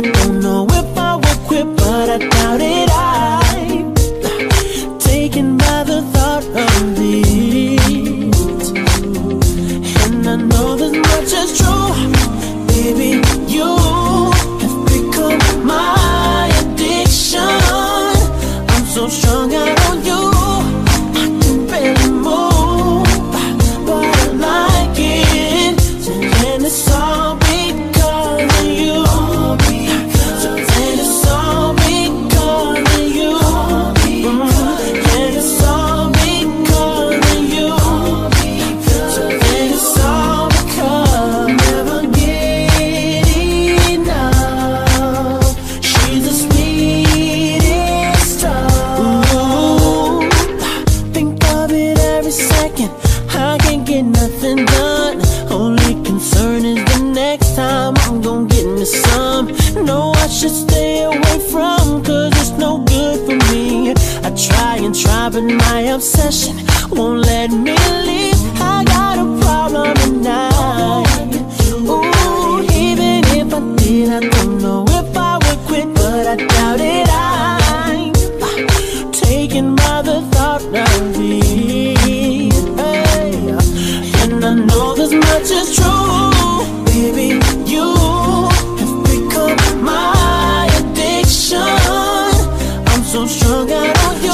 I don't know if I will quit, but I doubt it. I'm taken by the thought of this, and I know that much is true. Baby, you have become my addiction. I'm so strung out on you, I can barely move, but I like it, and it's all but my obsession won't let me leave. I got a problem and ooh, even if I did, I don't know if I would quit, but I doubt it. I'm taken by the thought of me, and I know this much is true. Baby, you have become my addiction. I'm so strung out on you,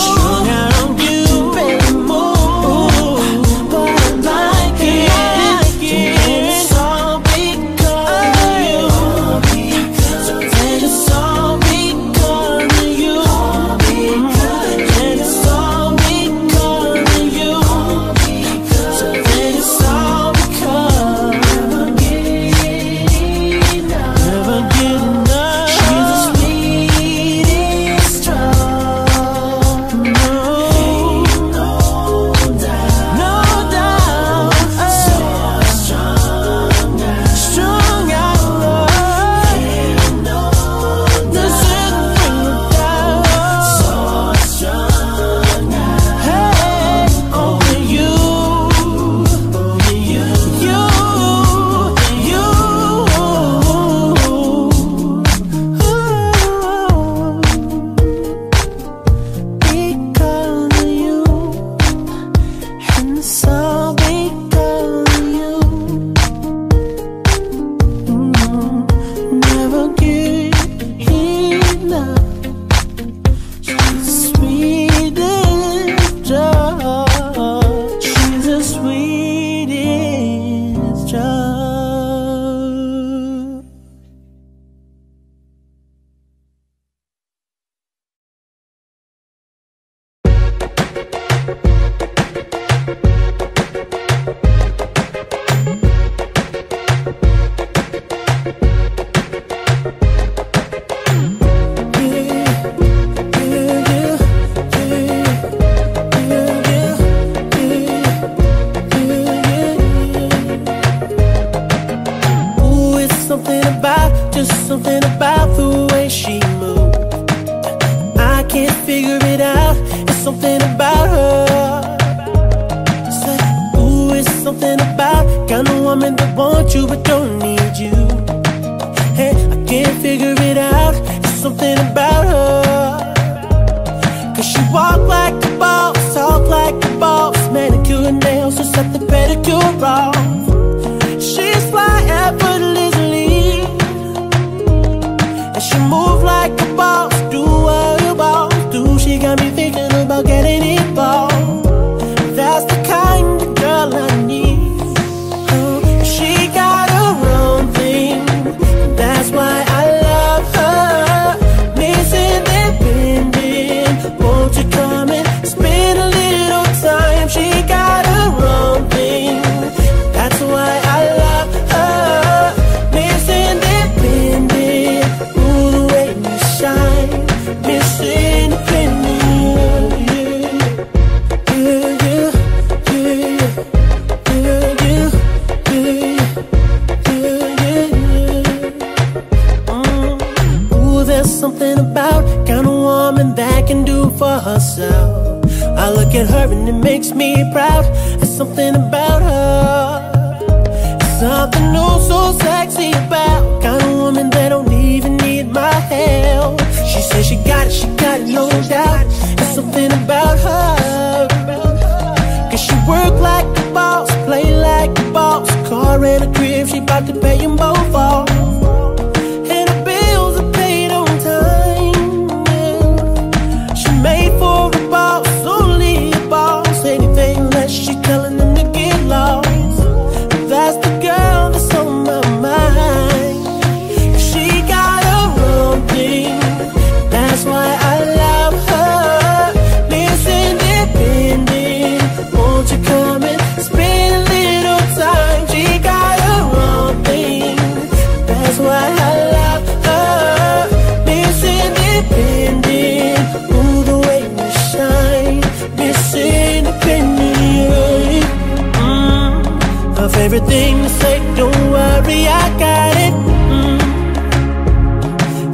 everything to say, don't worry, I got it.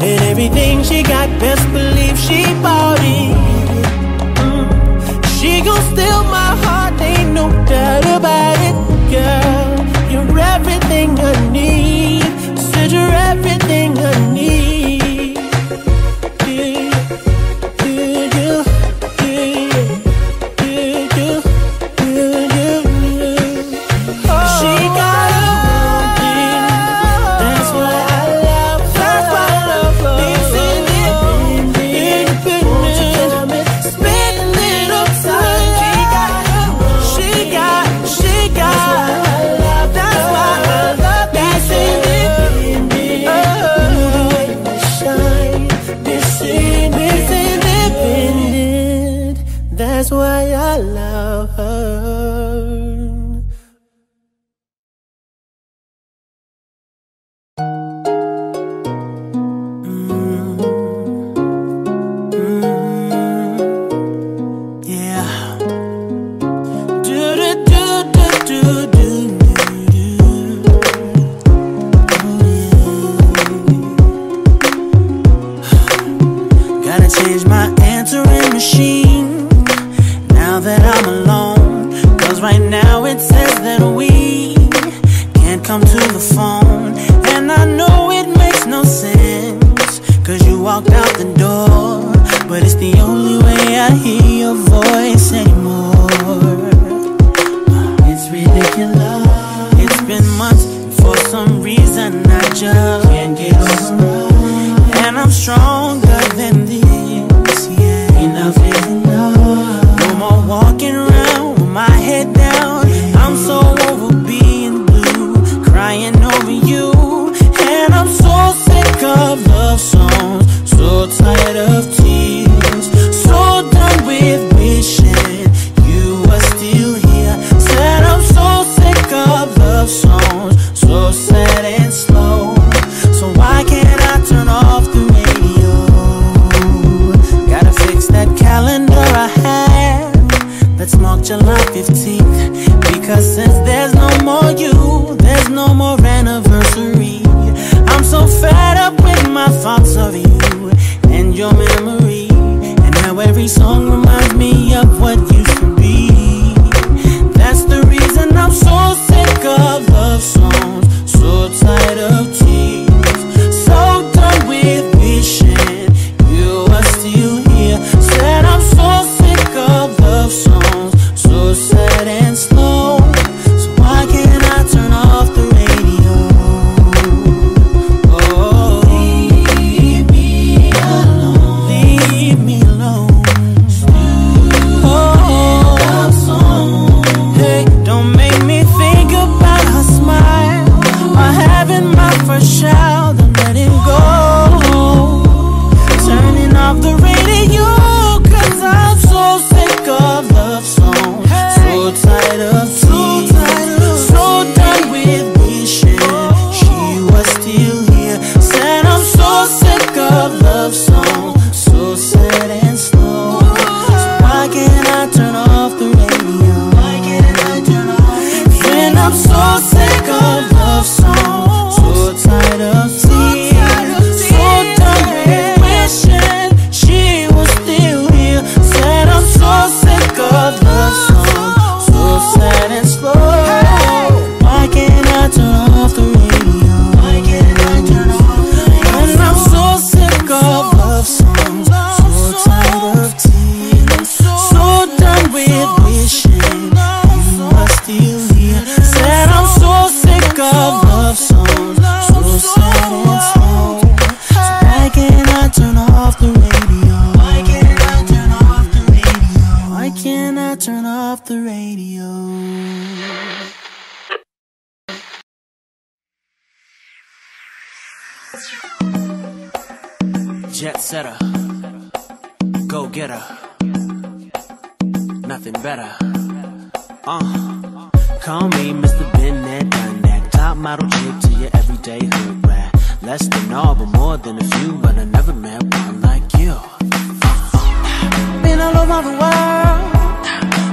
And everything she got, best believe she bought it. She gon' steal my heart, ain't no doubt about it. Girl, you're everything I need. Said you're everything I need.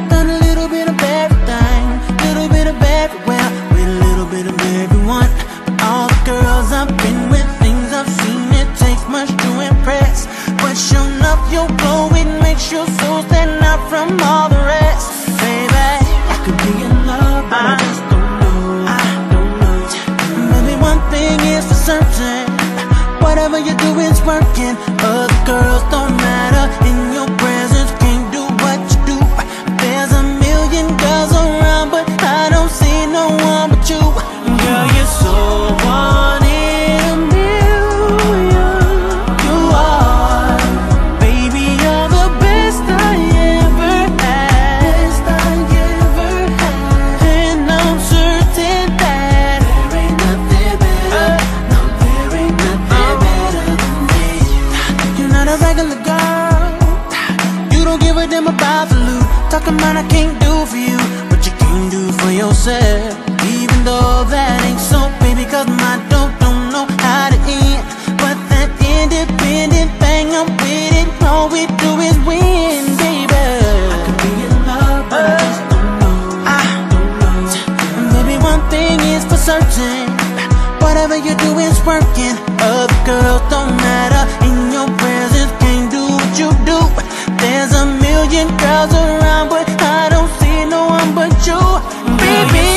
Done a little bit of everything, little bit of everywhere. from all the rest, baby. I could be in love, but I just don't know. I don't know. Maybe one thing is for certain, whatever you do is working. Other girls don't matter in your presence, can't do what you do. There's a million girls around, but I don't see no one but you. Girl, you're so one in a million. You are, baby, you're the best I ever had, best I ever had. And I'm certain that there ain't nothing better. No, there ain't nothing better than me. You're not a regular girl. You don't give a damn about the loot. Talking about I can't do for you, but you can do for yourself. Even though that ain't so, baby, cause my dope don't know how to end. But that independent thing, I'm with it, all we do is win, baby. I could be in love, but I just don't know. I don't know. Maybe one thing is for certain, whatever you do is working. Other girls don't matter in your presence, can't do what you do. There's a million girls around, but I don't see no one but you, baby.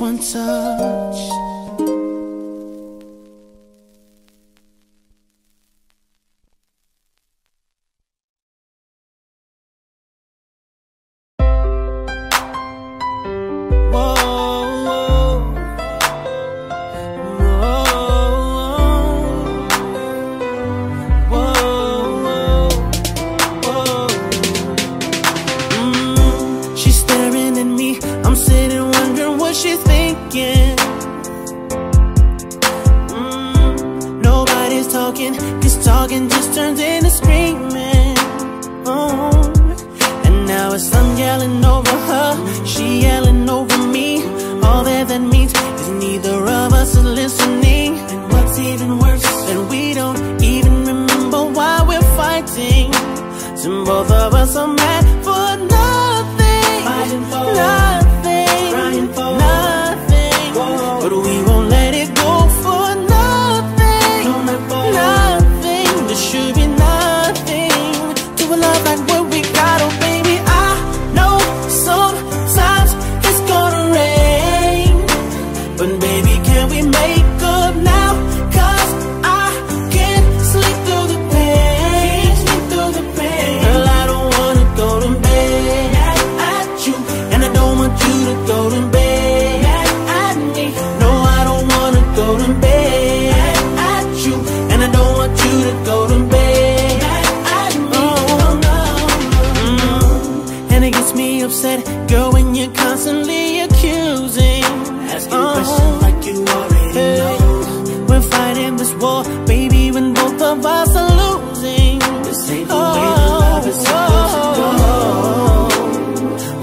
one touch. Cause talking just turns into screaming. Oh. And now it's I'm yelling over her, she yelling over me. All that means is neither of us is listening. And what's even worse is that we don't even remember why we're fighting. So both of us are mad for nothing. Fighting for nothing, crying for nothing. Whoa. But we won't let it go for nothing. Nothing, there should be nothing to a love like what we got. Oh baby, I know sometimes it's gonna rain, but baby, can we make up now? Cause I can't sleep through the pain, sleep through the pain. Girl, I don't wanna go to bed, mad at you, and I don't want you to go to bed, mad at me. No, I don't wanna go to bed, golden bed. Oh, no. And it gets me upset, girl, when you're constantly accusing, asking questions like you already know. We're fighting this war, baby, when both of us are losing. This ain't the way the love is supposed to go.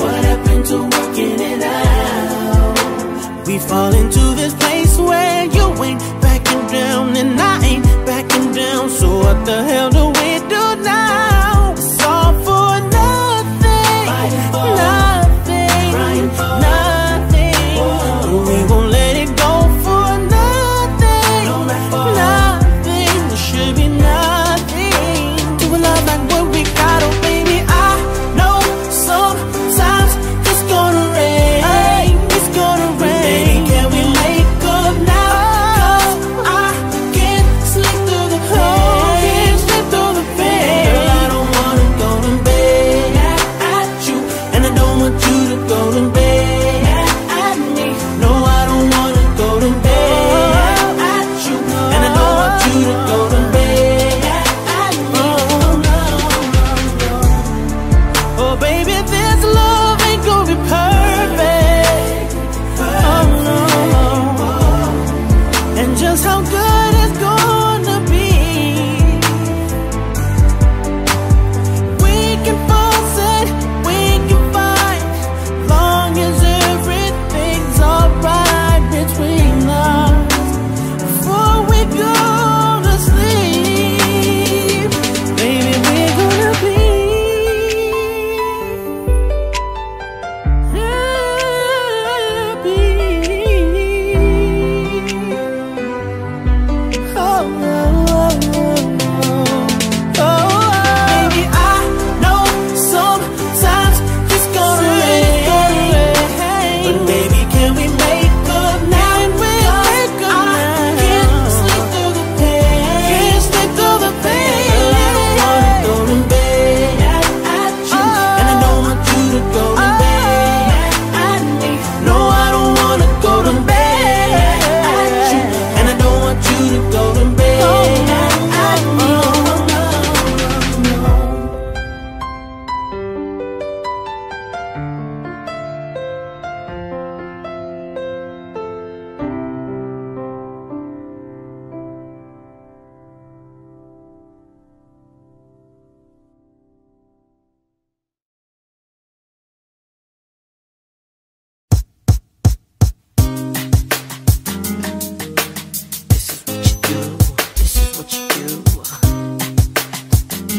What happened to working it out? We fall into this place where you ain't backing down and I ain't backing down, so what the hell do we do now? It's all for nothing, nothing, nothing. But we won't let it go for nothing, nothing. There should be nothing to a love like what we got. Oh baby, I know sometimes it's gonna rain, it's gonna rain. Baby, can we make up now? This is what you do, think about it.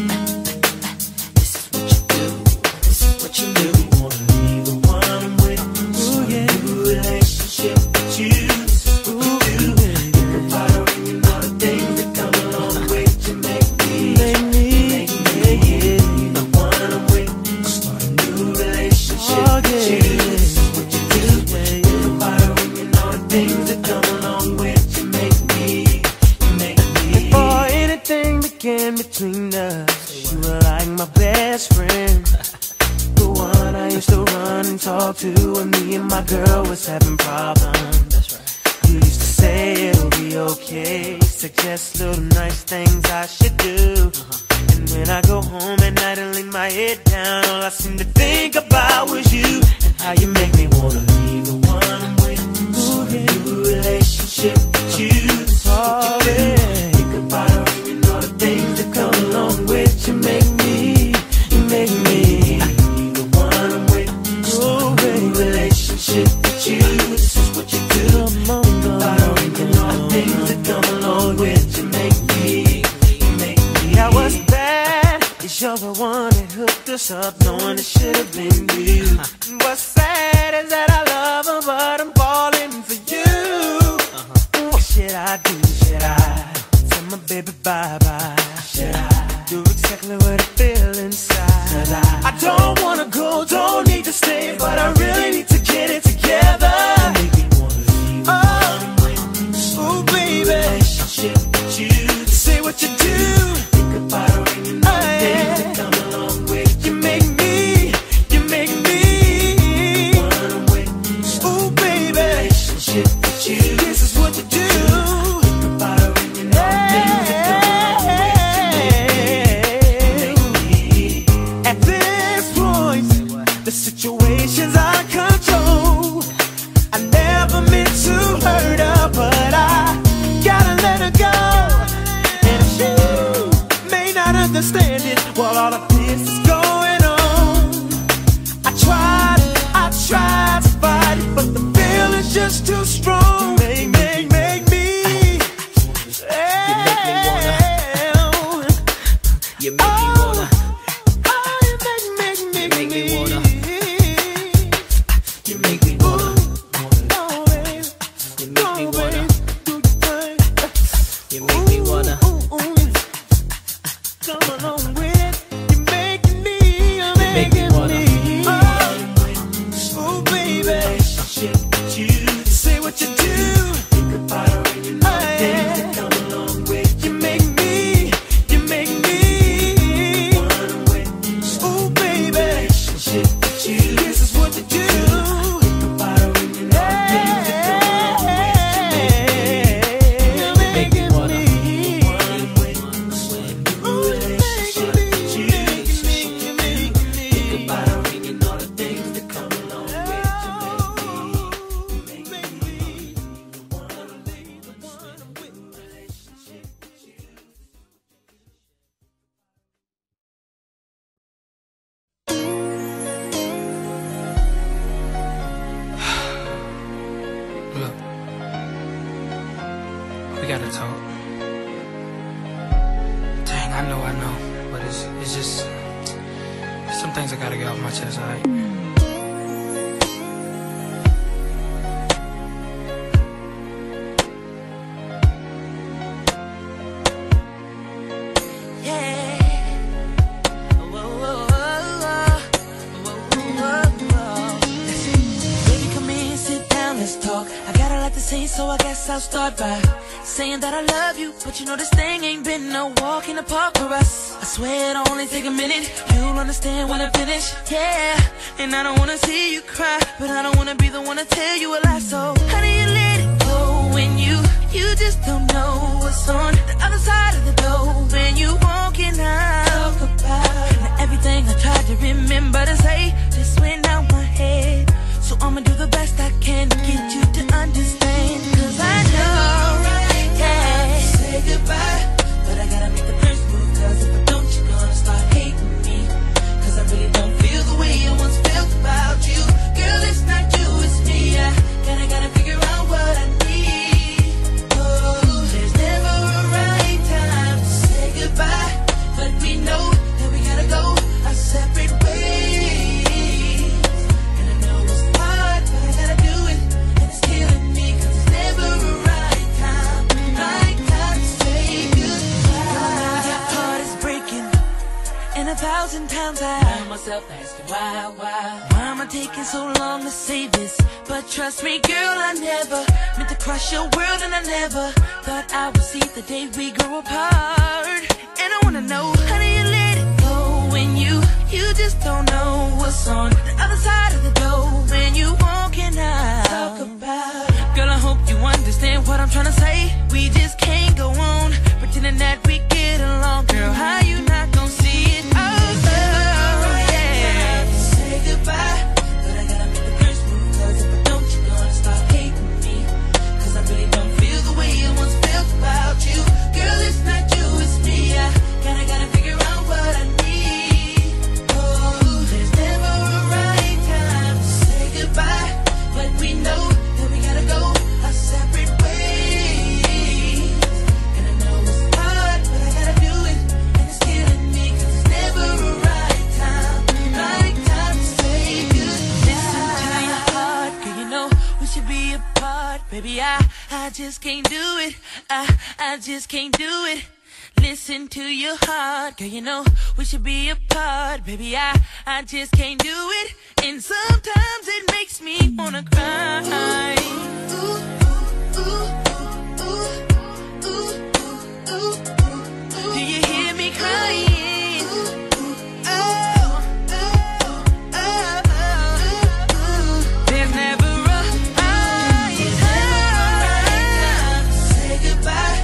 can talk to. And me and my girl was having problems. That's right. You used to say it'll be okay, suggest little nice things I should do. And when I go home at night and lay my head down, all I seem to think about was you and how you make me wanna leave the one I'm with. So a new relationship with you, that's what you do. Think about her and all the things that come along with. You make me, you make me. I need the one I'm with. Just a new relationship with you, this is what you do. Think about her and all the things that come along with. You make me, you make me. I was bad, cause you're the one that hooked us up, knowing it should have been you. And what's sad is that I love her, but I'm falling for you. What should I do? Should I tell my baby bye-bye? Should I do exactly what I feel inside? Should I don't wanna go, don't need to stay, but I really need to get it together. Oh, baby, say what you do. Think about her and you know the things that come along with. You make me, you make me. Oh, baby, this is what you do. The situation's out of control. I never meant to hurt her, but I gotta let her go. And she may not understand it while all of this is going on. I tried to fight it, but the feeling's just too strong. You make me wanna. You make me wanna. But you know this thing ain't been no walk in the park for us. I swear it'll only take a minute. You'll understand when I finish, yeah. And I don't wanna see you cry, but I don't wanna be the one to tell you a lie. So how do you let it go when you just don't know what's on the other side of the door when you walking out? Talk about now everything I tried to remember to say just went out my head. So I'ma do the best I can to get you to understand. Cause I know goodbye, but I gotta make the first move, cause if I don't, you're gonna start hating me, cause I really don't feel the way I once felt about you. Girl, it's not you, it's me. I gotta figure out what I need. Oh, there's never a right time to say goodbye, but we know that we gotta go our separate ways. And I know it's hard, but I gotta do it, and it's killing me, cause it's never a right time. And 1,000 times I found myself asking why am I taking so long to say this? But trust me, girl, I never meant to crush your world, and I never thought I would see the day we grow apart. And I wanna know, how do you let it go when you just don't know what's on the other side of the door? We just can't go on pretending that we get along. Girl, how you not gonna see it? Oh, oh yeah. Say goodbye, but I gotta make the first move, 'cause if I don't, you're gonna start hating me, 'cause I really don't feel the way I once felt about you. Girl, it's not you, it's me. I gotta figure out what I need. Oh, there's never a right time to say goodbye, but we know that we gotta go our separate ways. And I know it's hard, but I gotta do it, and it's killing me, 'cause it's never a right time to say goodbye. Listen to your heart, 'cause you know we should be apart. Baby, I just can't do it. I just can't do it. Listen to your heart, girl, you know we should be apart. Baby, I just can't do it. And sometimes it makes me wanna cry. Ooh, ooh, ooh, ooh, ooh, ooh, ooh. Do you hear me crying? Oh, oh, oh, oh. There's never a right time to say goodbye.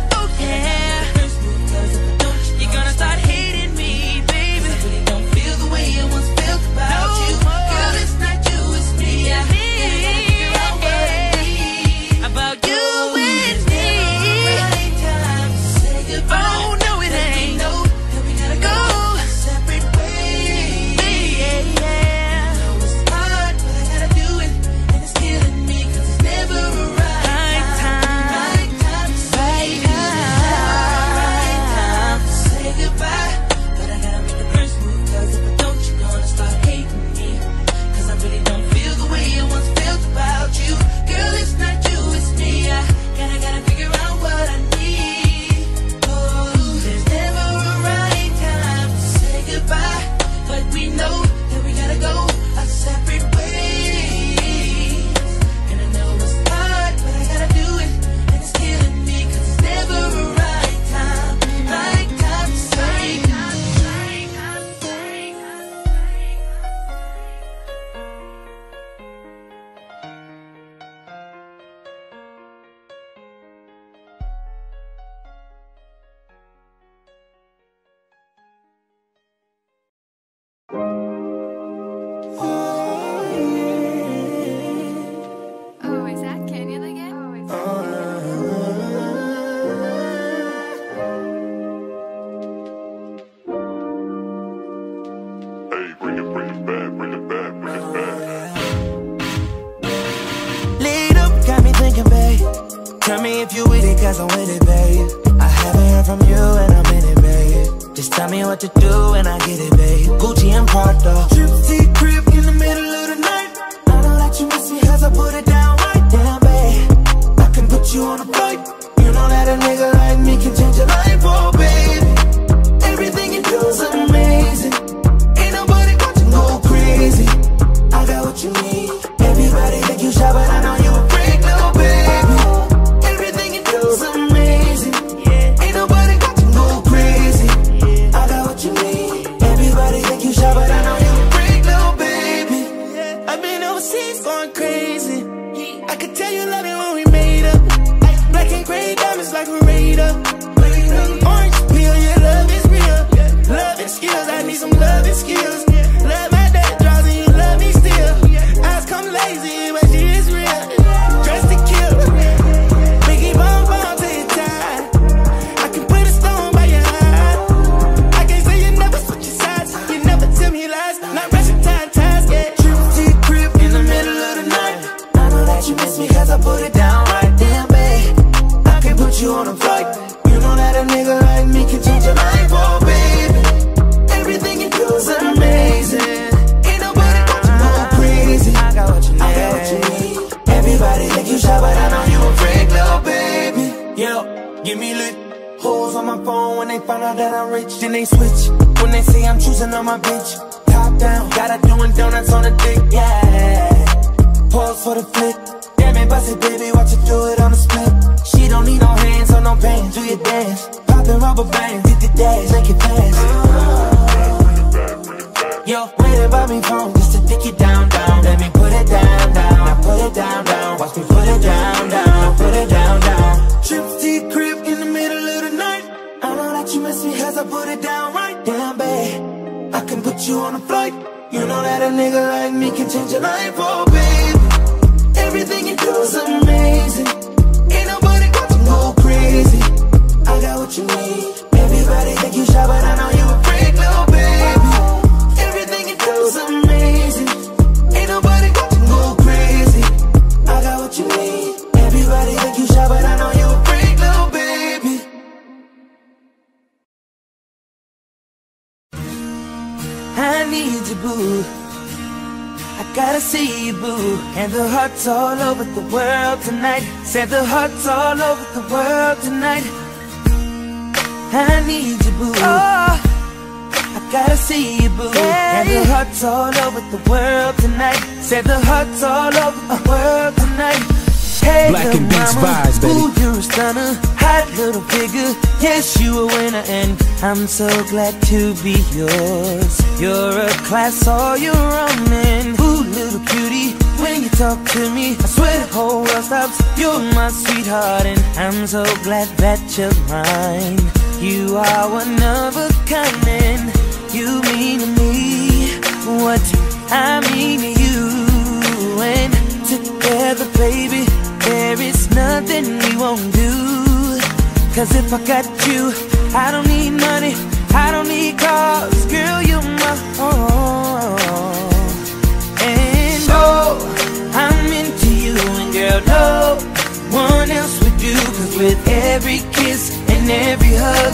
Trips to flight. You know that a nigga like me can change your life, oh baby. Everything you do is amazing. Ain't nobody got to go crazy. I got what you need. Everybody think you shy, but I know you a freak, little baby. Everything you do is amazing. Ain't nobody got to go crazy. I got what you need. Everybody think you shy, but I know you a freak, little baby. I need you, boo. I gotta see you, boo. And the heart's all over the world tonight. Said the heart's all over the world tonight. I need you, boo. Oh, I gotta see you, boo. Yeah. And the heart's all over the world tonight. Said the heart's all over the world tonight. Hey, Black and Beats vibes, baby. Ooh, you're a stunner, hot little figure. Yes, you a winner, and I'm so glad to be yours. You're a class all your own, man. Ooh, little cutie. When you talk to me, I swear the whole world stops. You're my sweetheart, and I'm so glad that you're mine. You are one of a kind, and you mean to me what I mean to you. And together, baby, there is nothing we won't do. Cause if I got you, I don't need money, I don't need cars. Girl, you're my all. And oh, I'm into you, and girl, no one else would do. Cause with every kiss and every hug,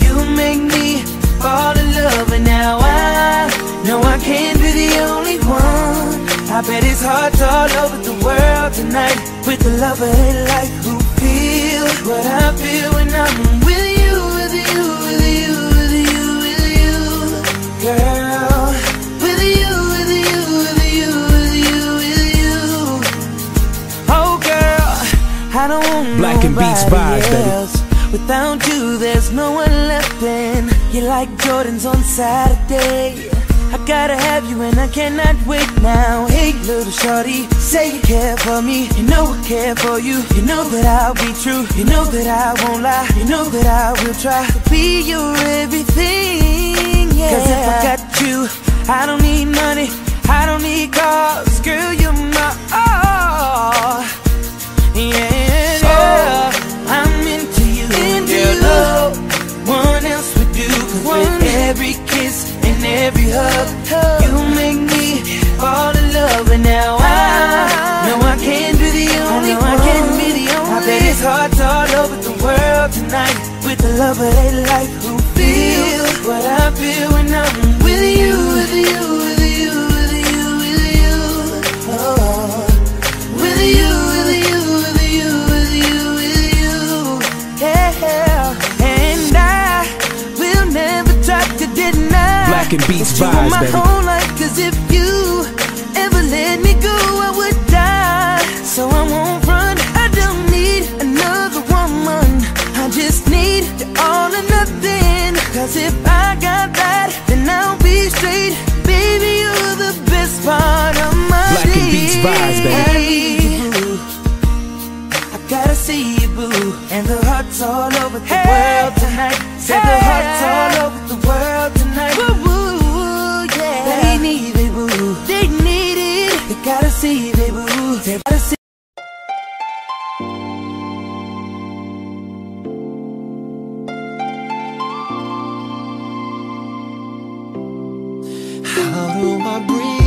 you make me fall in love. And now I know I can't be the only one. I bet it's hearts all over the world tonight. With a lover like who feels what I feel when I'm with you, with you, with you, with you, with you, girl. With you, with you, with you, with you, with you. Oh girl, I don't want Black and Beats vibes, baby. Without you, there's no one left in. You're like Jordans on Saturday. I gotta have you and I cannot wait now. Hey, little shorty, say you care for me. You know I care for you. You know that I'll be true. You know that I won't lie. You know that I will try to be your everything, yeah. Cause if I got you, I don't need money, I don't need cars. Girl, you're my all, yeah. Girl, I'm into you, girl, no one else would do. Cause with every kiss and every hug, you make me fall in love. And now I know I can't be the only one. I bet it's hearts all over the world tonight. With a lover they like who feels what I feel when I'm with you, with you, with you, with you, with you, oh. With you, with you, with you, with you, with you, yeah. And I will never try to deny Black and Beats vibes, baby. My whole life, cause if you ever let me go, I would die. So I won't run, I don't need another woman. I just need the all or nothing. Cause if I got that, then I'll be straight. Baby, you're the best part of my day. Black and Beats vibes, baby. Gotta see you, boo. And the heart's all over the world tonight. Said the heart's all over the world tonight. Woo, yeah. They need it, boo. They need it. They gotta see it, boo. They gotta see. How do I breathe?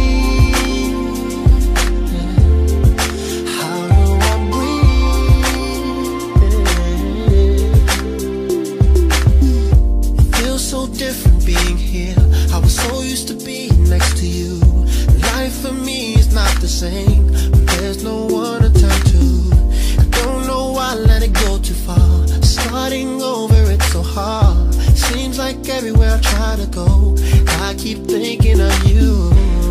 There's no one to turn to. I don't know why I let it go too far. Starting over, it's so hard. Seems like everywhere I try to go, I keep thinking of you.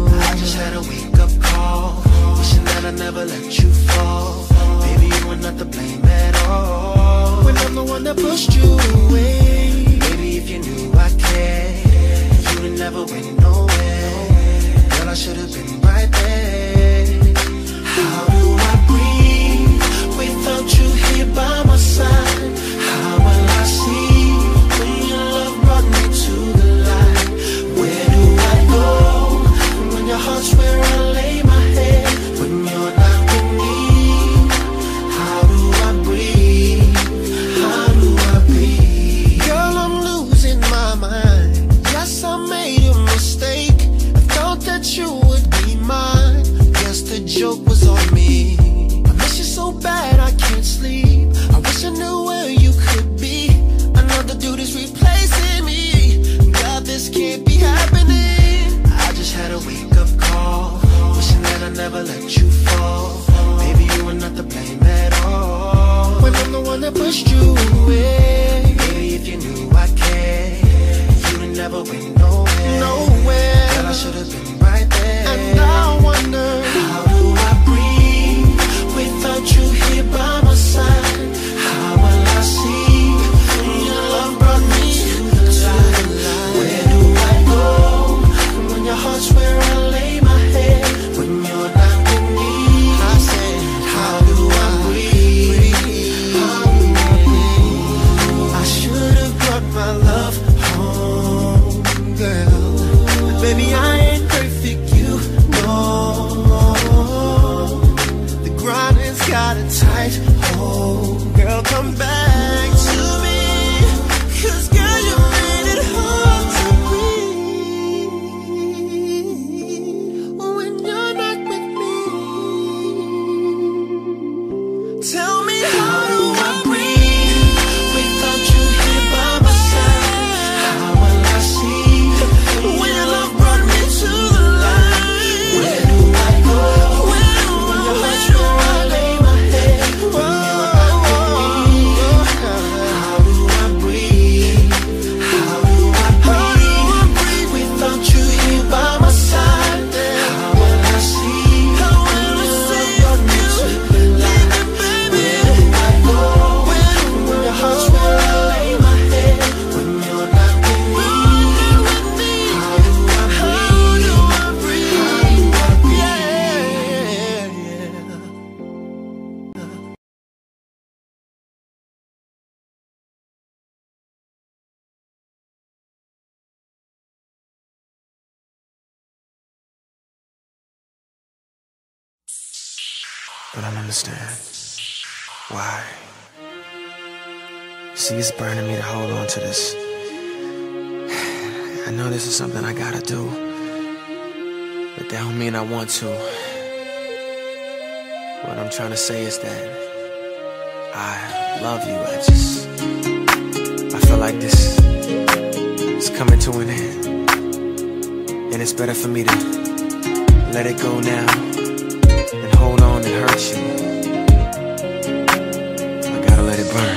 I just had a wake-up call, wishing that I never let you fall. Baby, you were not to blame at all. When I'm the one that pushed you away. Baby, if you knew I cared, you would never went nowhere. Girl, I should have been right there. How do I breathe without you here by my side? How will I see when your love brought me to the light? Where do I go? joke was on me. I miss you so bad I can't sleep. I wish I knew where you could be. Another dude is replacing me. God, this can't be happening. I just had a wake-up call, wishing that I never let you fall. Baby, you were not to blame at all. When I'm the one that pushed you away. Baby, if you knew I cared, you would never win nowhere. Nowhere. Girl, I should've been right there. And I wonder, how do I breathe without you here by my side? How will I see your love brought me to the light? Where do I go when your heart's where I lay my head? When you're not with me, I said, how do I breathe? How do I breathe? I should have brought my love home, girl. Baby, I ain't perfect, you know. The grind has got a tight hold. Girl, come back to me, 'cause girl, you made it hard to breathe when you're not with me. Tell me, how do I breathe without you here by my side? How will I see when love brought me to the light? Where do I go when your heart's where I lay my head? When you're not with me, how do I breathe? How do I breathe without you here by my side? How will I see your love brought me to the light? Where do I go when your heart's where I lay my head? When you're not with me, how do I breathe? How do I breathe? But I don't understand why. See, it's burning me to hold on to this. I know this is something I gotta do, but that don't mean I want to. What I'm trying to say is that I love you. I feel like this is coming to an end, and it's better for me to let it go now and hold on and hurt you. I gotta let it burn.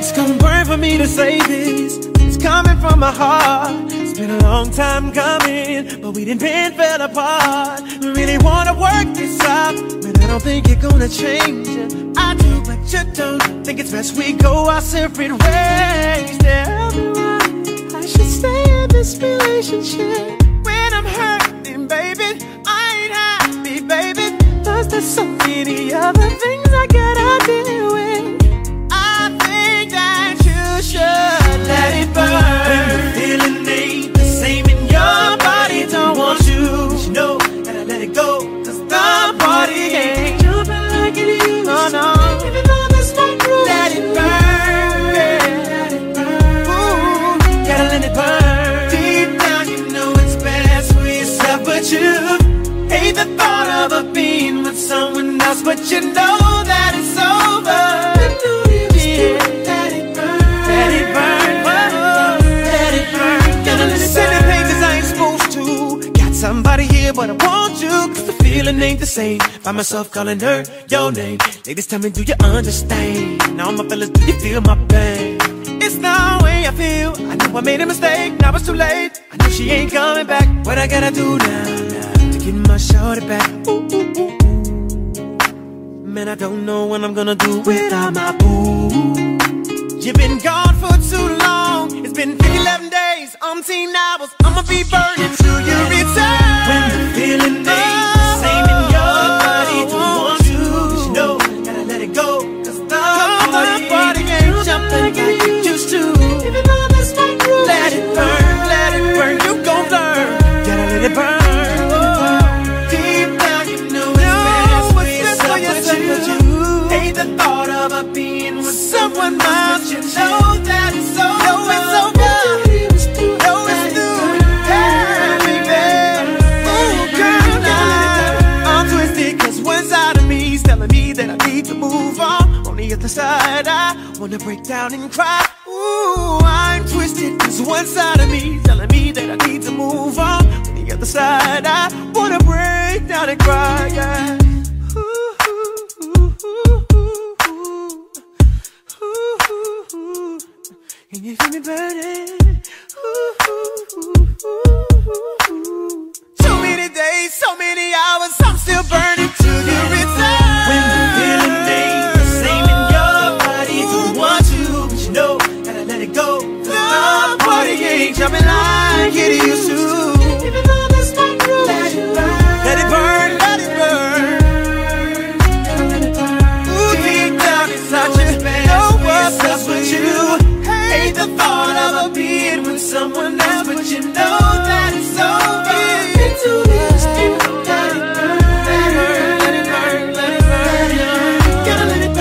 It's gonna burn for me to say this. It's coming from my heart. It's been a long time coming, but we didn't been fell apart. We really wanna work this out, but I don't think you're gonna change it. I do, but you don't. Think it's best we go our separate ways. Tell me why I should stay in this relationship. When I'm hurting, baby, I ain't happy, baby. 'Cause there's so many other things I gotta deal with. I think that you should let it burn. Feeling ain't the same in your body, don't want you. But you know, gotta let it go, 'cause the party ain't jumping like it used to. Even though that's not true. Let it burn. Ooh, gotta let it burn. Deep down you know it's best for yourself, but you hate the thought of a being with someone else, but you know that it's over. Let it burn, let it burn, let it burn. Gonna let it send it pain 'cause I ain't supposed to. Got somebody here, but I want you, 'cause the feeling ain't the same. By myself calling her your name. Ladies, tell me, do you understand? Now, my fellas, do you feel my pain? It's the way I feel. I know I made a mistake, now it's too late. I know she ain't coming back. What I gotta do now to get my shorty back? Ooh, ooh, ooh. Man, I don't know what I'm gonna do without my boo. You've been gone for too long. It's been 11 days, umpteen hours. I'ma be burning till you return. When the feeling ain't the same in your body, don't want you. But you know, gotta let it go, 'cause the party ain't jumping like it used to. Even though that's not true. Let it burn, let it burn. You gon' learn. Gotta let it burn. The thought of a being with someone else, you know that it's over. No, it's over. No, it's through. Hey, baby. Oh, girl, the side eye, wanna break down and cry. Ooh, I'm twisted, there's one side of me telling me that I need to move on, but the other side I wanna break down and cry, yeah. Can you feel me burning? Ooh, ooh, ooh, ooh, ooh. Too many days, so many hours, I'm still burning to the return. When the feeling ain't the same in your body, don't want you, but you know, gotta let it go. Love party ain't jumping like it used to. Even though this might ruin you, let it burn, let it burn, let it burn. Ooh, deep down inside you, know what's up with you. Hate the thought of being with someone else, but you know that it's over. It's too much, let it burn, let it burn, let it burn, let it burn. Gotta let it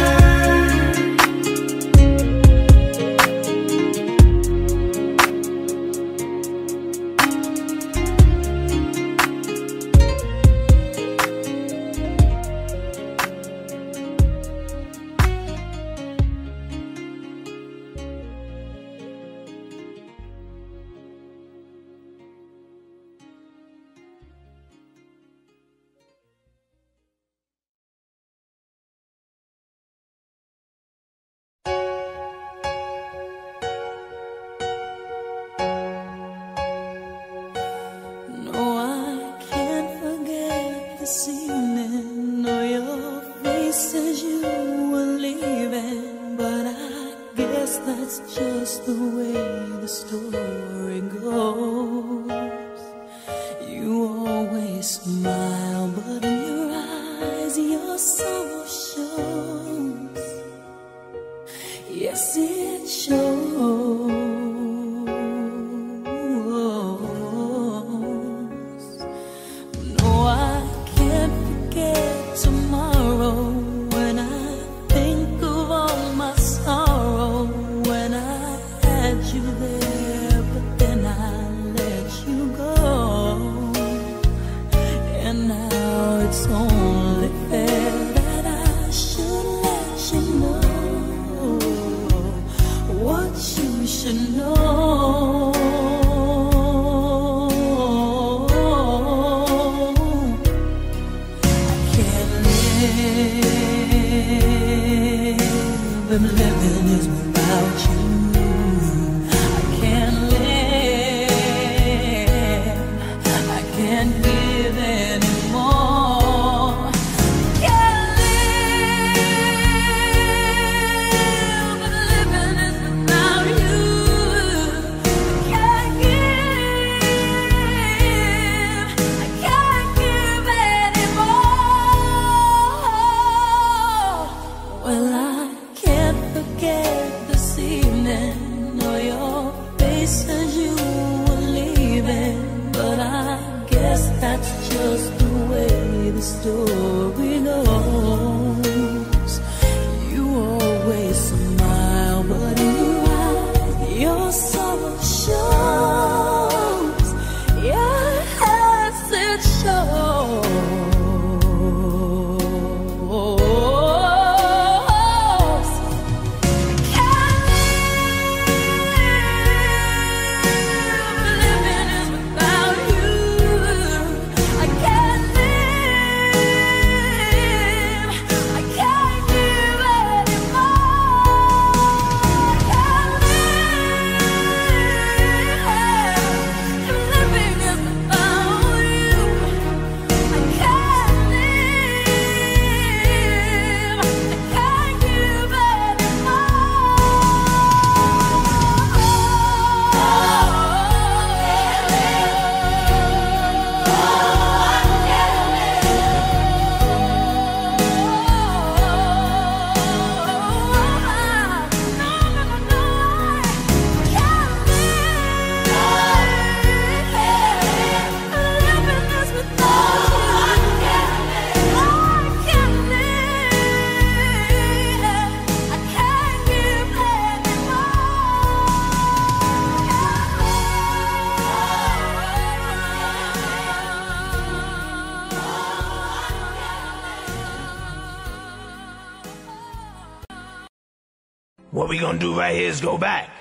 What we gonna do right here is go back.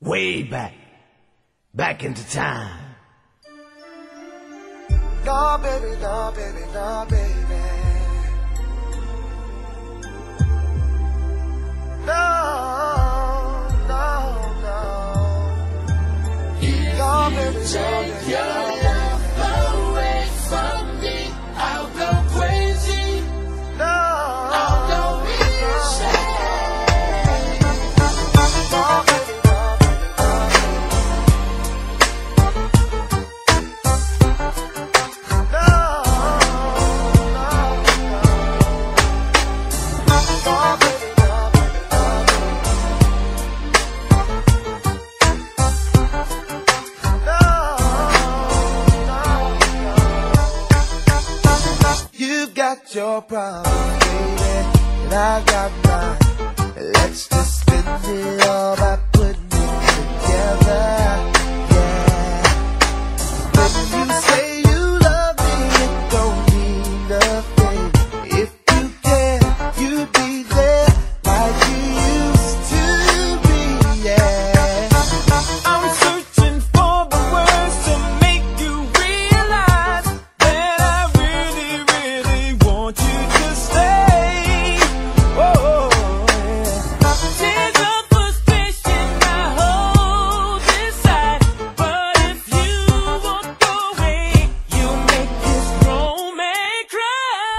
Way back. Back into time. No, baby, no, baby, no, baby. No, no, no. If no, you baby, take your love away from me, I'll go crazy. No, I'll go insane. Your problem, baby, and I got mine. Let's just spend it all by putting it together, yeah. When you say you love me, it don't mean nothing. If you care, you'd be there like you used to be, yeah. I'm searching for the words to make you realize that I really want you to stay. Whoa, there's a frustration I hold inside, but if you walk away, you make this grown man cry.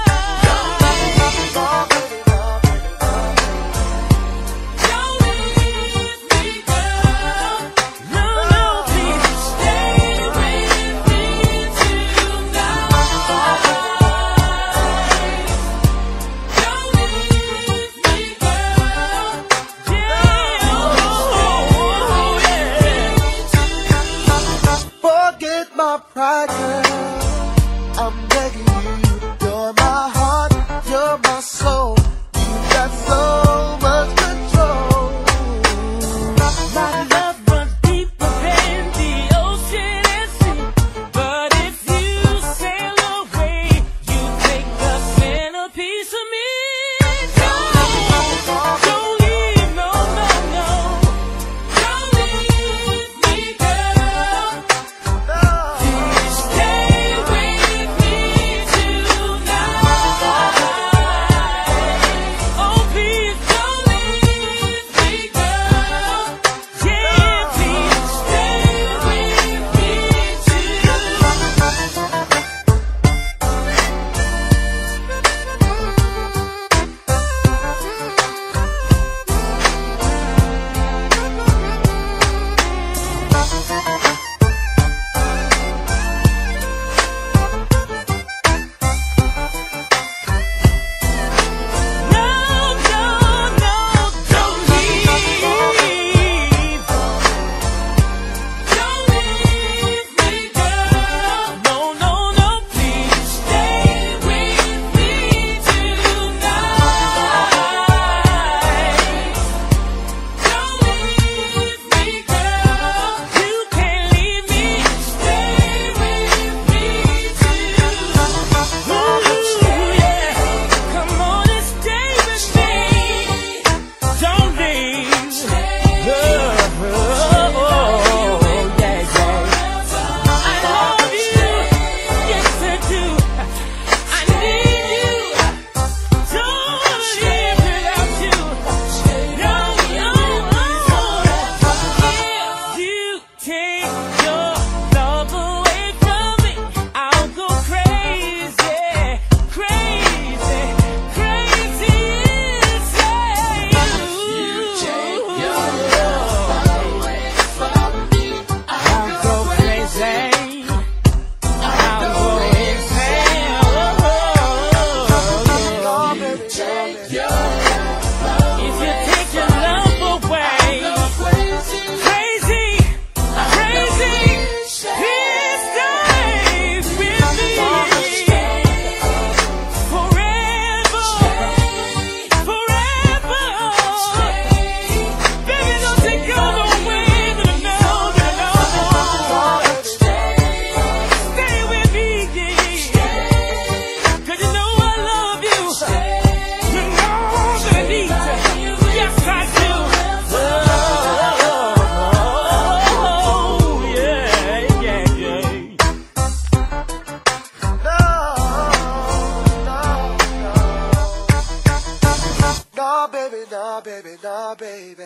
Nah, baby, nah, baby, nah, baby,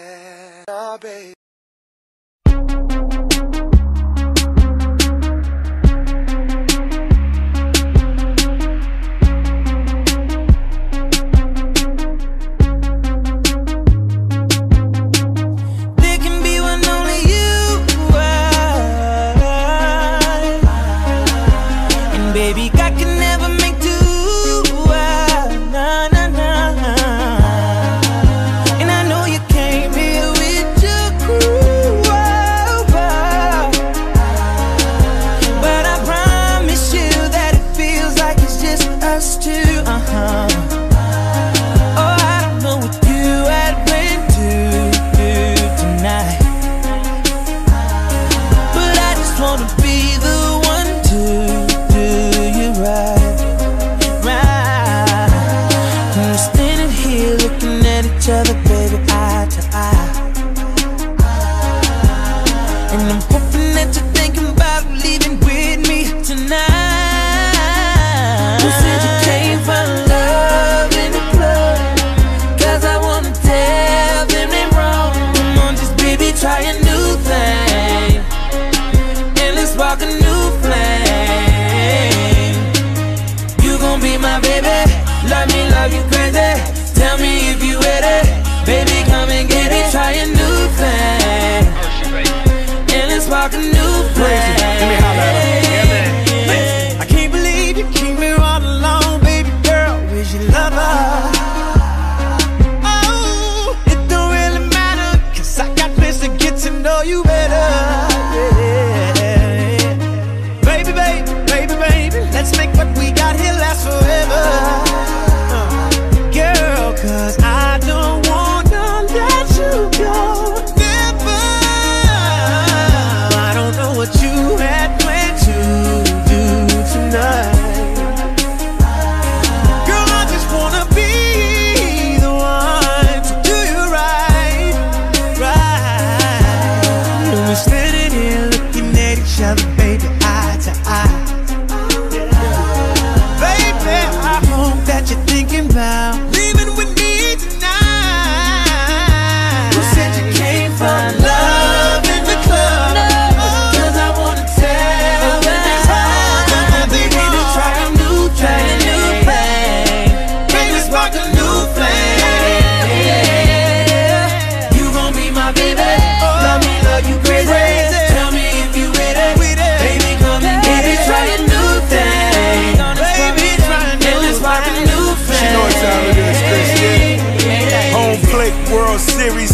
nah, baby.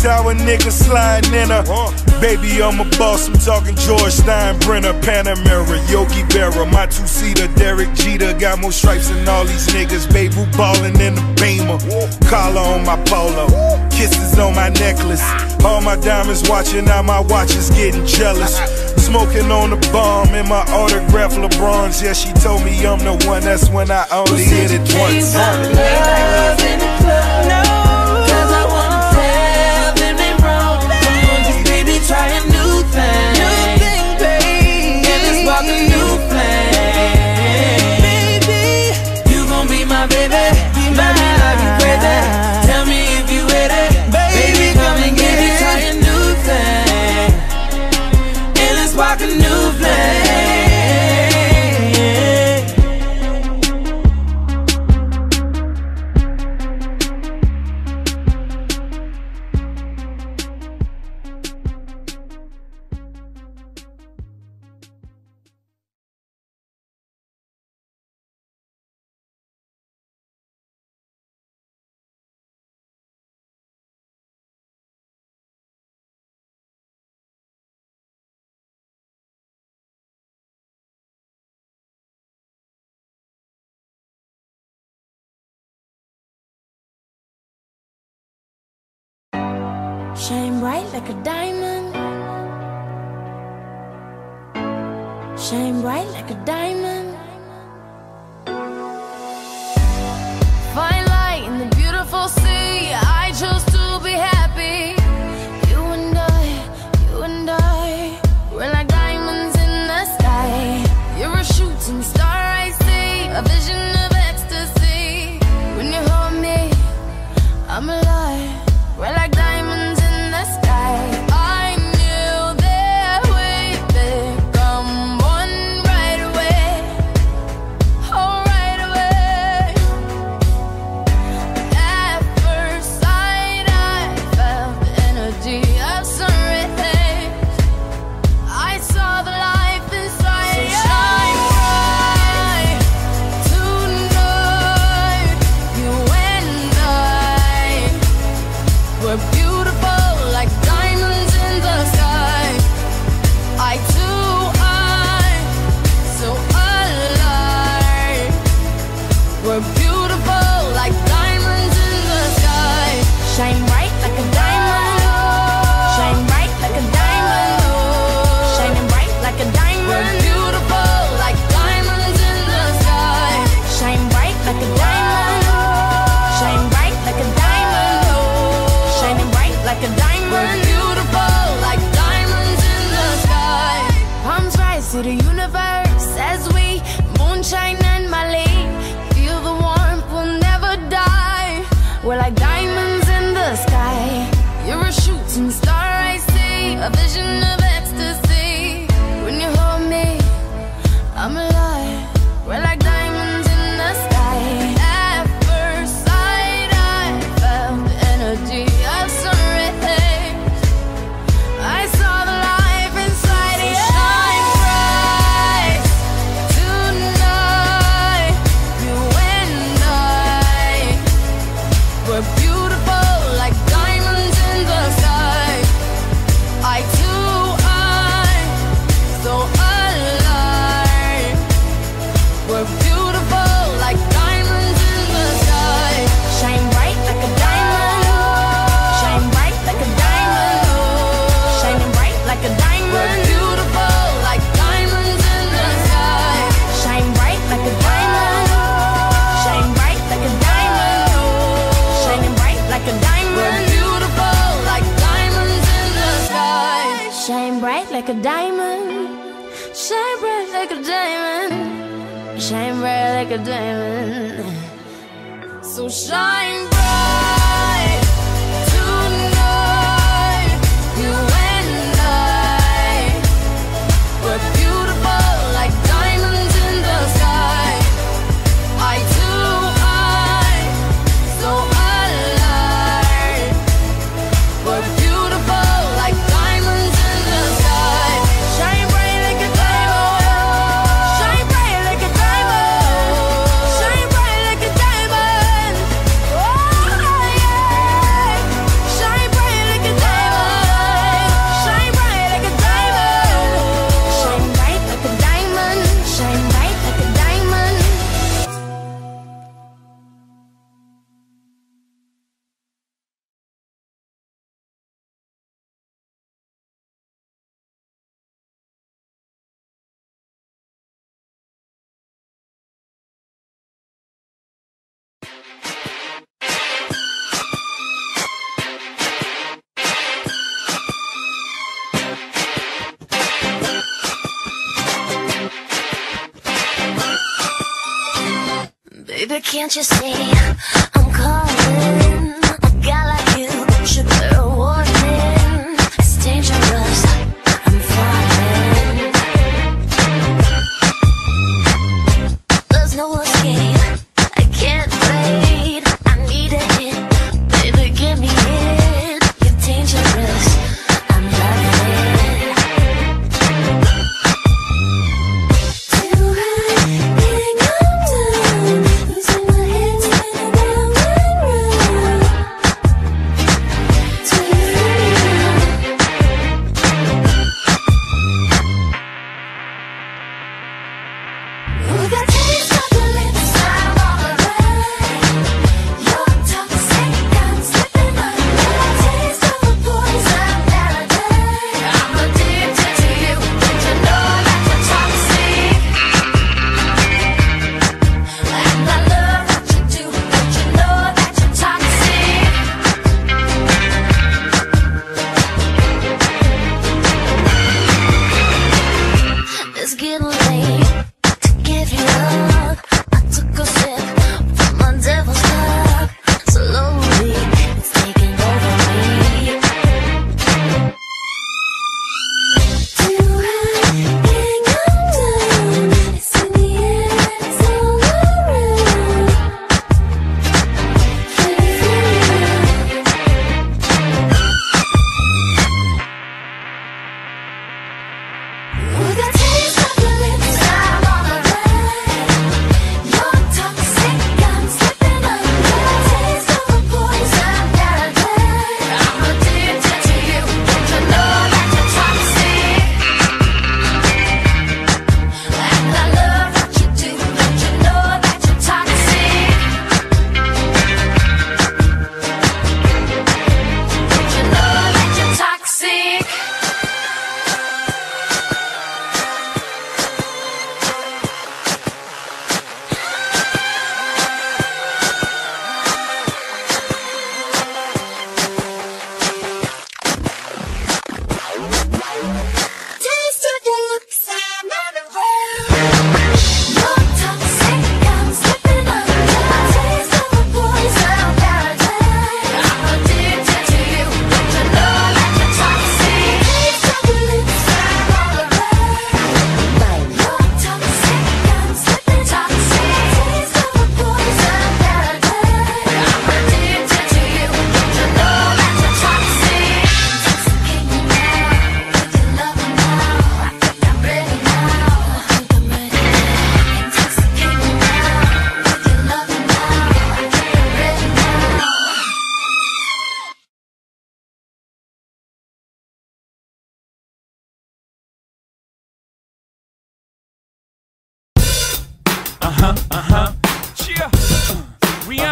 Our niggas sliding in her. Baby, I'm a boss, I'm talking George Steinbrenner, Panamera, Yogi Berra, my two-seater, Derek Jeter, got more stripes than all these niggas. Baby, ballin' in the Beamer, collar on my polo, kisses on my necklace, all my diamonds watching, now my watch is getting jealous. Smoking on the bomb in my autograph LeBron's, yeah, she told me I'm the one, that's when I only hit it once. Love in the club, no. Try a new thing, baby. Yeah, let's walk a new flame, baby. You gon' be my baby. Let me love you crazy. Tell me if you with it, baby. Come and get it. Try a new thing, yeah, let's walk a new flame. Shine bright like a diamond. Shine bright like a diamond. Find light in the beautiful sea. I chose to be happy. You and I, we're like diamonds in the sky. You're a shooting star I see, a vision of ecstasy. When you hold me, I'm alive. We're beautiful like diamonds in the sky. Shine bright like a diamond. Shine bright like a diamond. Shining bright like a diamond. We're beautiful like diamonds in the sky. Shine bright like a diamond. Shine bright like a diamond. Shining bright like a diamond. We're beautiful like diamonds in the sky. Palms rise to the universe as we moonshine and Malay. We're like diamonds in the sky. You're a shooting star I see, a vision of ecstasy. When you hold me, I'm alive. We're like diamonds in the sky. At first sight I felt the energy of sunrise. I saw the life inside you. So shine bright tonight, you and I. We're beautiful like diamonds in the sky. Eye to eye, so alive. We're beautiful like diamonds in the sky. Shine bright like a diamond. Shine bright like a diamond. Shining bright like a diamond. We're beautiful like diamonds in the sky. Shine bright like a diamond. Shine bright like a diamond. Shining bright like a diamond. We're beautiful like diamonds in the sky. Shine bright like a diamond. Shine bright like a diamond. Shine bright like a diamond. So shine bright tonight, you and I. We're beautiful like diamonds in the sky. Eye to eye, so alive. We're beautiful like diamonds in the sky. Shine bright like a diamond. Shine bright like a diamond. Shine bright like a diamond. Oh yeah. Shine bright like a diamond. Shine bright like a diamond. Shine bright like a diamond. Shine bright like a diamond. Baby, can't you see I'm calling? A guy like you should bear a warning. It's dangerous, I'm falling. There's no escape, I can't wait. I need a hit, baby, give me it. You're dangerous, I'm loving it. Till I can't come down, losing my head, spinning round and round.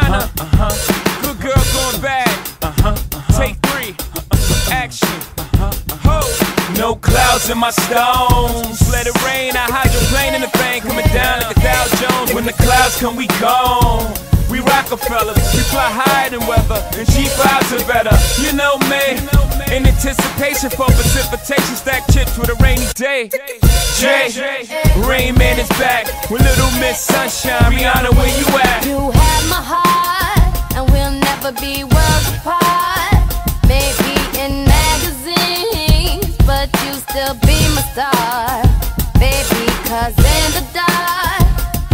designer. Good girl going bad. Take three. Action. No clouds in my stones. Let it rain. I hydroplane in the thing coming down like a Dow Jones. When the clouds come, we gone. We Rockefellers. We fly higher than weather, and G5s are better. You know me. In anticipation for precipitation, stack chips with a rainy day. Jay, Rain Man is back with Little Miss Sunshine. Rihanna, where you at? You have my heart, and we'll never be worlds apart. Maybe in magazines, but you still be my star, baby. 'Cause in the dark,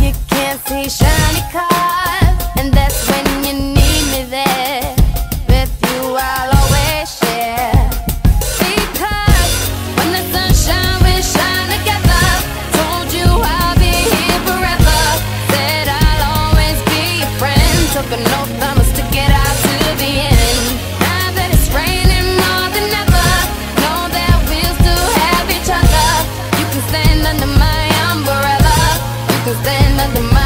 you can't see shiny cars, and that's when you need me there. With you, I'll always share. Because when the sunshine will shine together, told you I'll be here forever. Said I'll always be your friend. Took an oath, I'ma stick it out to the end. Now that it's raining more than ever, know that we'll still have each other. You can stand under my umbrella. You can stand under my umbrella.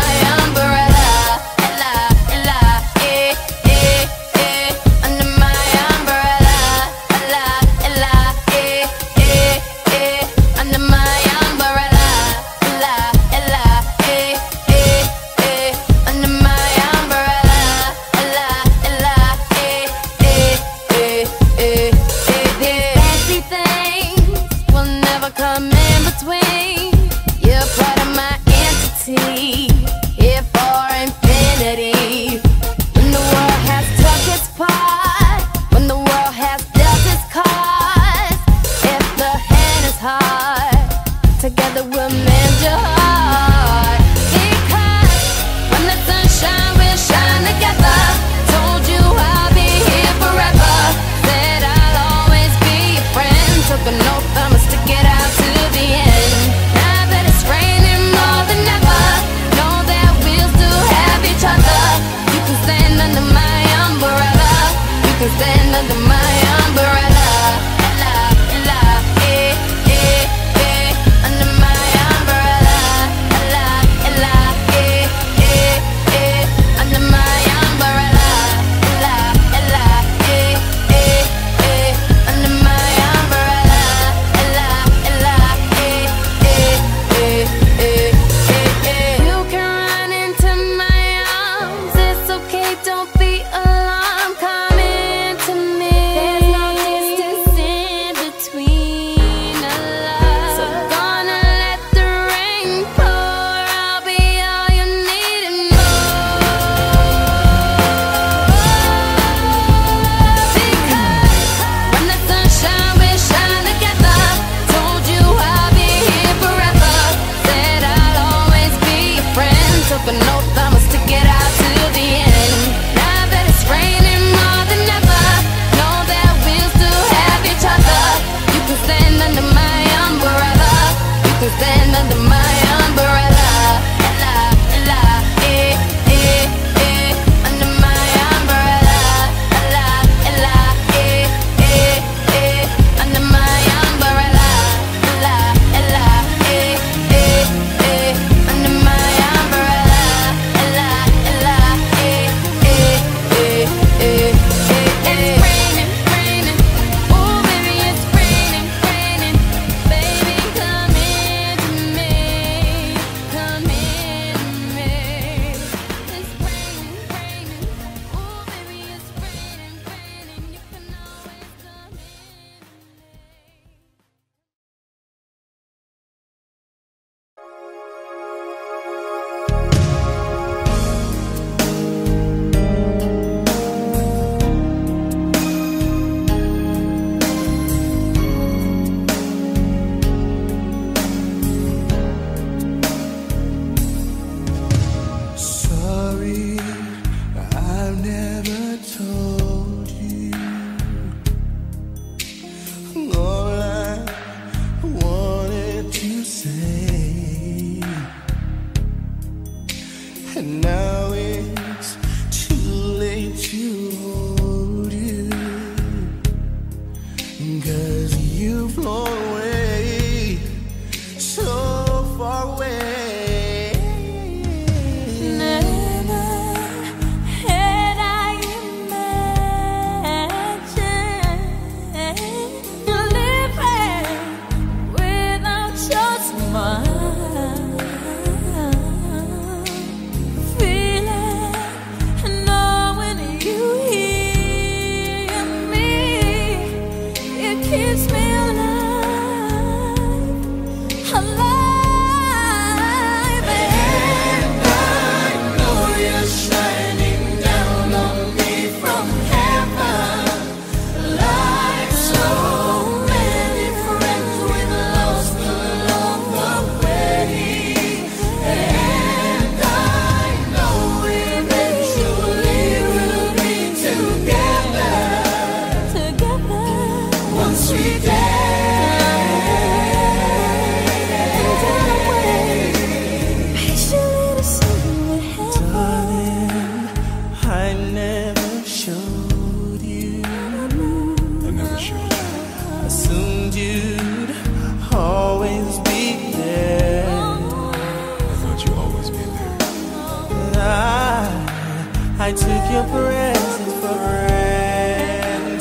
I took your presence for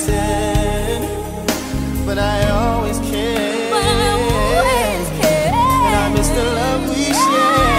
granted, but I always cared, and I miss the love we shared.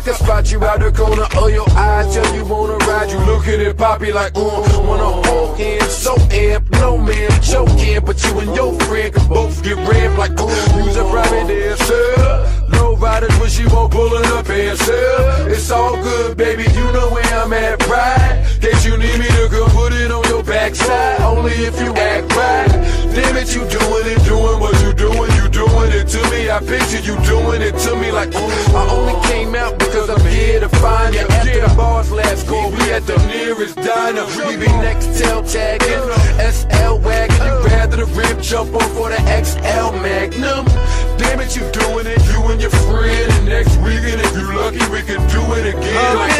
I can spot you out the corner of your eye. Tell you wanna ride, you look at it poppy like wanna walk in. So amp, no man, choking, but you and your friend can both get rammed like who's a private dancer. No riders when she won't pullin' up and sell. It's all good, baby, you know where I'm at, pride. Guess you need me to go put it on your backside. Only if you act right. Damn it, you doing it, doing what you doing. You doing it to me, I picture you doing it to me like I only came out because I'm here to find you. After the bars last go, we at the nearest diner. We be next tail tagging, SL wagon. You rather the rib jump on for the XL Magnum. Damn it, you doing it, you and your friend. And next weekend, if you lucky, we can do it again. Like,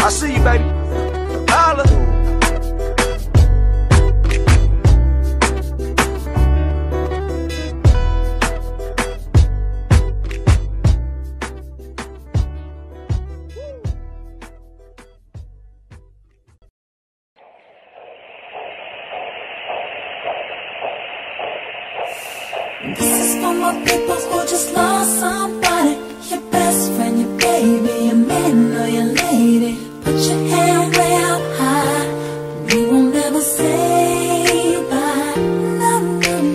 I see you, baby. Holla. This is for my people who just lost somebody. Your best friend, your baby, your man or your lady. Put your hand way up high, we won't ever say bye. No, no, no.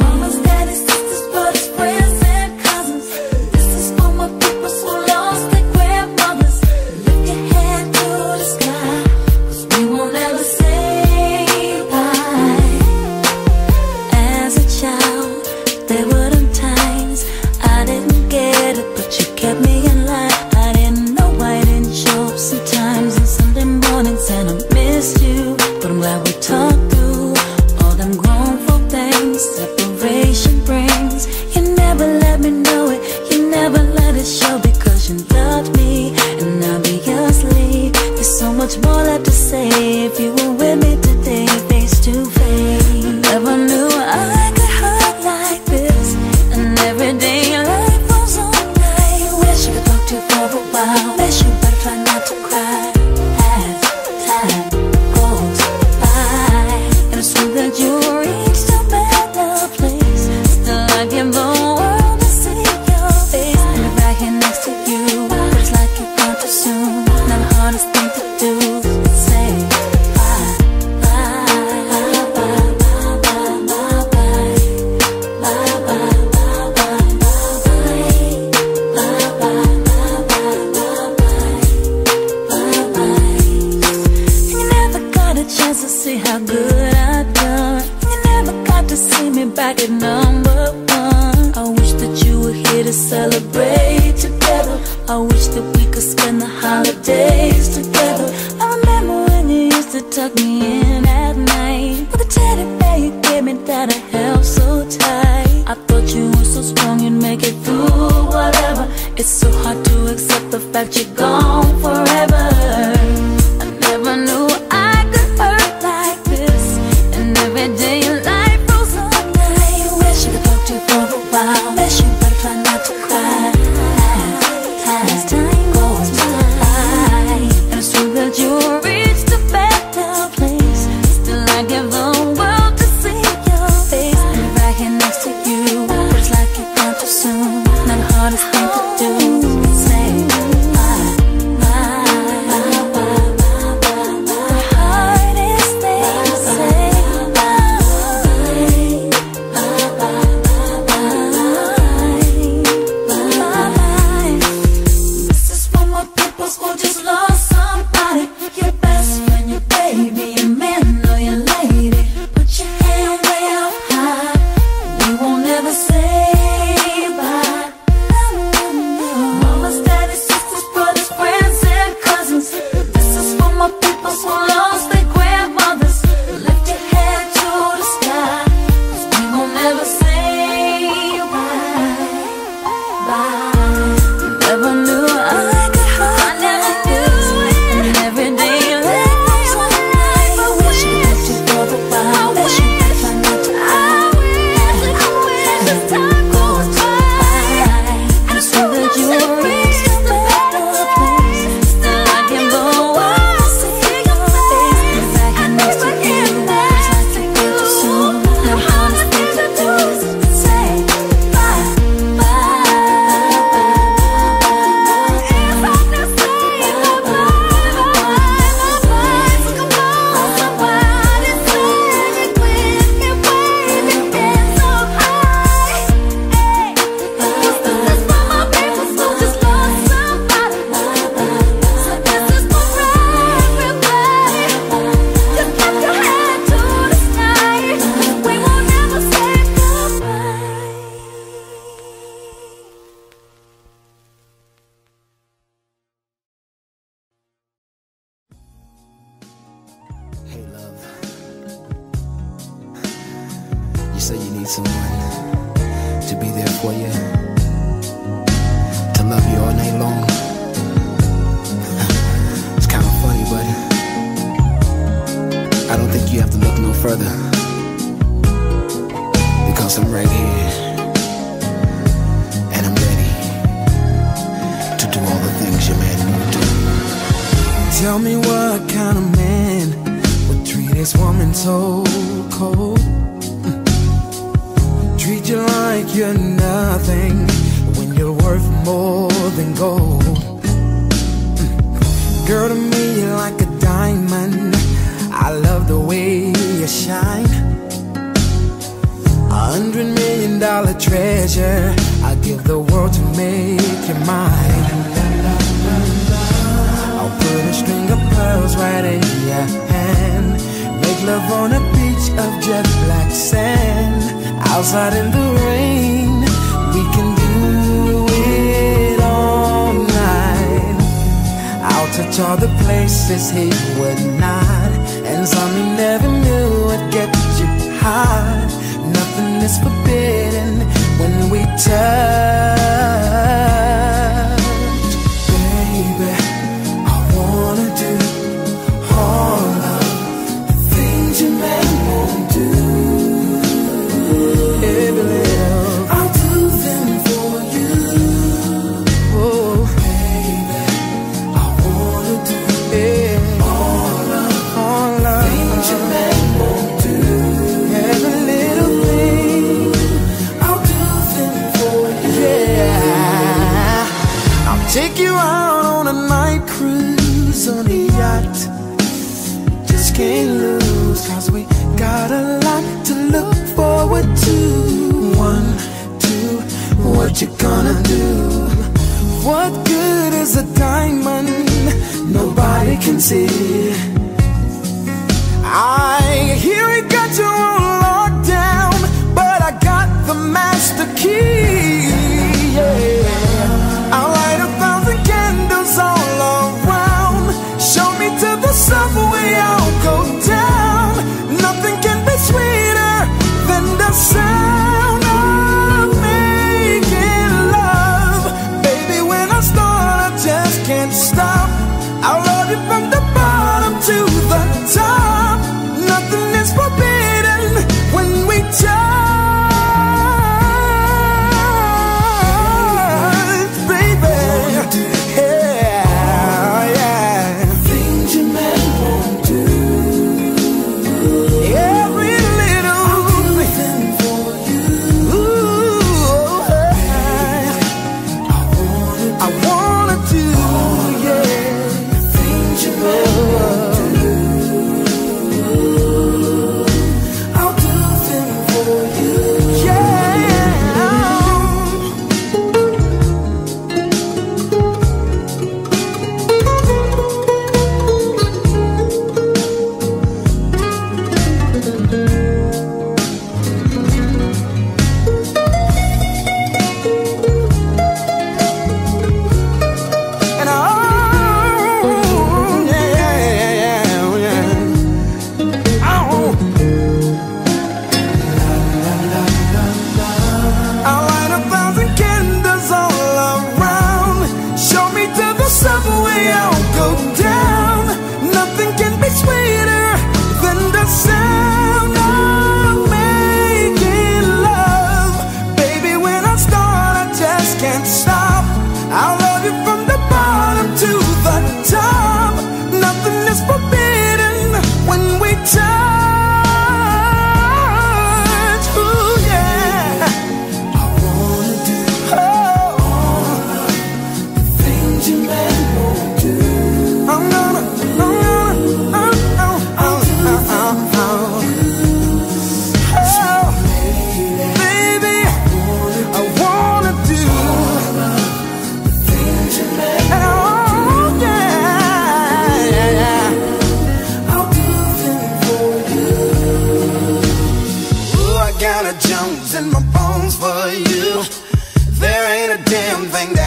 Mamas, daddies, sisters, brothers, friends and cousins. This is for my people so lost their grandmothers. Lift your hand to the sky, cause we won't ever say bye. As a child, there were them times I didn't get it, but you kept me in line. I didn't know I didn't show up sometimes. And I missed you, but I'm glad we talked through all them grown folk things separation brings. You never let me know it, you never let it show, because you loved me, and obviously there's so much more left to say. If you were with me today, face to face, never knew I could hurt like this. And every day life goes on like wish I could talk to you for a while. Wish you better try not to cry. Soon, not the hardest thing to do. Say bye, bye, I wanna do, yeah, things you know.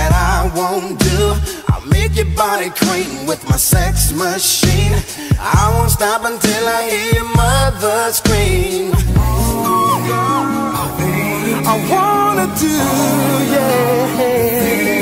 that I won't do. I'll make your body cream with my sex machine. I won't stop until I hear your mother scream. I wanna do, yeah.